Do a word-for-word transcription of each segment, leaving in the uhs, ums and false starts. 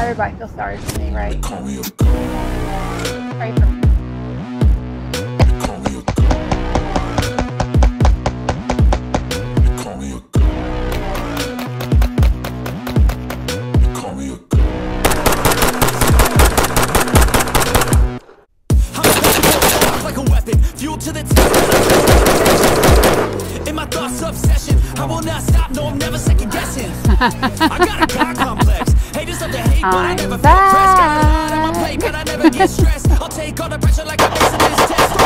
Everybody feels sorry for me, right? Pray for me. Fuel to the top. In my thoughts obsession, I will not stop. No, I'm never second guessing. I got a God complex. Haters love to hate, but I never feel pressed. Got a lot on my plate, but I never get stressed. I'll take all the pressure like I'm facing this test.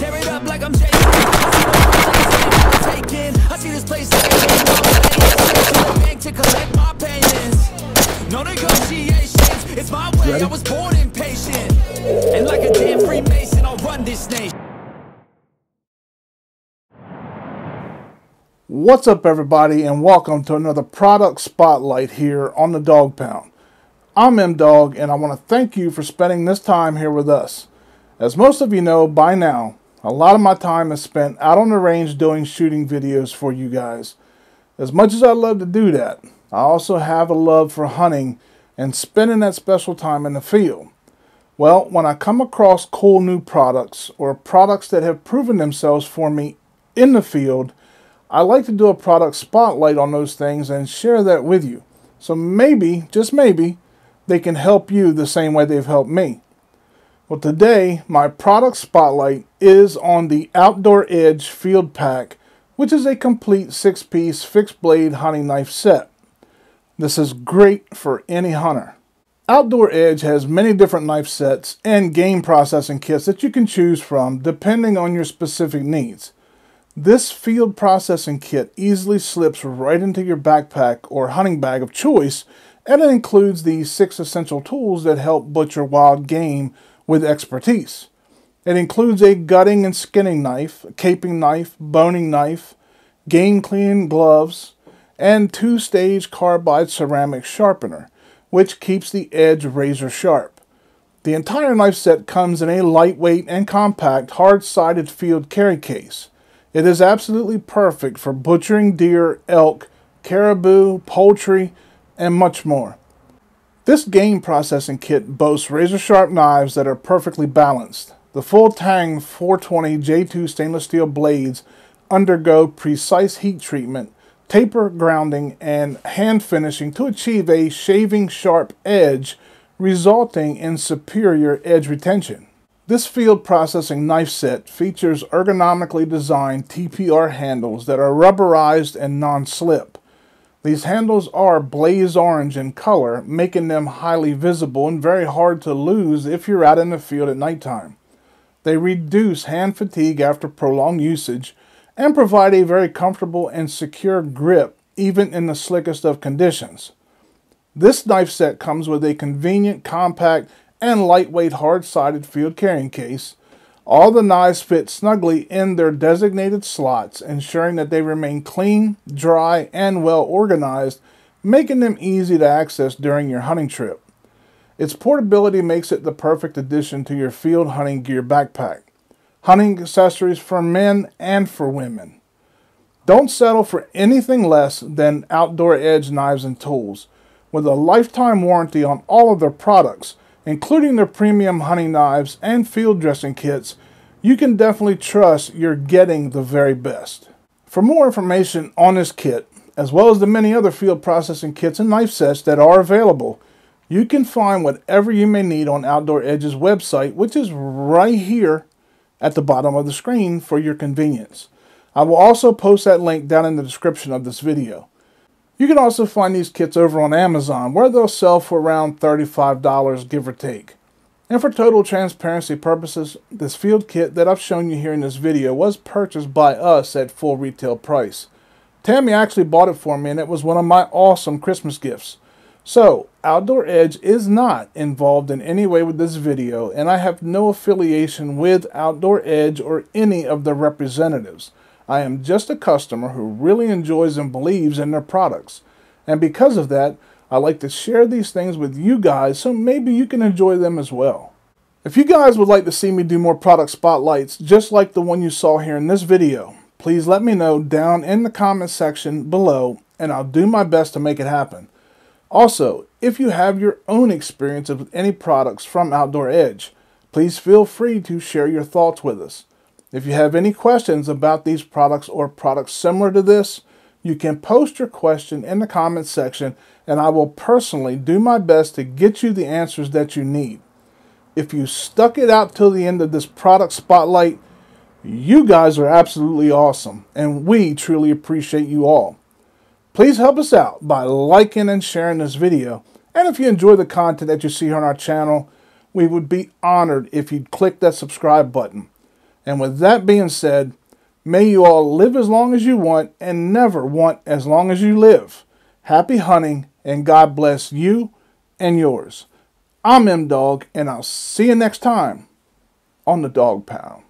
Tear it up like I'm Jason. I see this place like a bank to collect my payments. No negotiations. It's my way. I was born impatient. And like a damn Freemason. What's up, everybody, and welcome to another product spotlight here on the Dog Pound. I'm M Dog, and I want to thank you for spending this time here with us. As most of you know by now, a lot of my time is spent out on the range doing shooting videos for you guys. As much as I love to do that, I also have a love for hunting and spending that special time in the field. Well, when I come across cool new products or products that have proven themselves for me in the field, I like to do a product spotlight on those things and share that with you. So maybe, just maybe, they can help you the same way they've helped me. Well, today, my product spotlight is on the Outdoor Edge Field Pack, which is a complete six-piece fixed blade hunting knife set. This is great for any hunter. Outdoor Edge has many different knife sets and game processing kits that you can choose from depending on your specific needs. This field processing kit easily slips right into your backpack or hunting bag of choice, and it includes the six essential tools that help butcher wild game with expertise. It includes a gutting and skinning knife, a caping knife, boning knife, game cleaning gloves, and two-stage carbide ceramic sharpener, which keeps the edge razor sharp. The entire knife set comes in a lightweight and compact hard-sided field carry case. It is absolutely perfect for butchering deer, elk, caribou, poultry, and much more. This game processing kit boasts razor sharp knives that are perfectly balanced. The full tang four twenty J two stainless steel blades undergo precise heat treatment, taper grounding, and hand finishing to achieve a shaving sharp edge, resulting in superior edge retention. This field processing knife set features ergonomically designed T P R handles that are rubberized and non-slip. These handles are blaze orange in color, making them highly visible and very hard to lose if you're out in the field at nighttime. They reduce hand fatigue after prolonged usage and provide a very comfortable and secure grip even in the slickest of conditions. This knife set comes with a convenient, compact, and lightweight hard-sided field carrying case. All the knives fit snugly in their designated slots, ensuring that they remain clean, dry, and well organized, making them easy to access during your hunting trip. Its portability makes it the perfect addition to your field hunting gear backpack. Hunting accessories for men and for women. Don't settle for anything less than Outdoor Edge Knives and Tools. With a lifetime warranty on all of their products, including their premium hunting knives and field dressing kits, you can definitely trust you're getting the very best. For more information on this kit, as well as the many other field processing kits and knife sets that are available, you can find whatever you may need on Outdoor Edge's website, which is right here at the bottom of the screen for your convenience. I will also post that link down in the description of this video. You can also find these kits over on Amazon, where they'll sell for around thirty-five dollars, give or take. And for total transparency purposes, this field kit that I've shown you here in this video was purchased by us at full retail price. Tammy actually bought it for me, and it was one of my awesome Christmas gifts. So, Outdoor Edge is not involved in any way with this video, and I have no affiliation with Outdoor Edge or any of their representatives. I am just a customer who really enjoys and believes in their products. And because of that, I like to share these things with you guys, so maybe you can enjoy them as well. If you guys would like to see me do more product spotlights just like the one you saw here in this video, please let me know down in the comment section below, and I'll do my best to make it happen. Also, If you have your own experience with any products from Outdoor Edge, please feel free to share your thoughts with us. If you have any questions about these products or products similar to this, you can post your question in the comments section and I will personally do my best to get you the answers that you need. If you stuck it out till the end of this product spotlight, you guys are absolutely awesome and we truly appreciate you all. Please help us out by liking and sharing this video, and if you enjoy the content that you see here on our channel, we would be honored if you'd click that subscribe button. And with that being said, may you all live as long as you want and never want as long as you live. Happy hunting and God bless you and yours. I'm M Dog and I'll see you next time on the Dog Pound.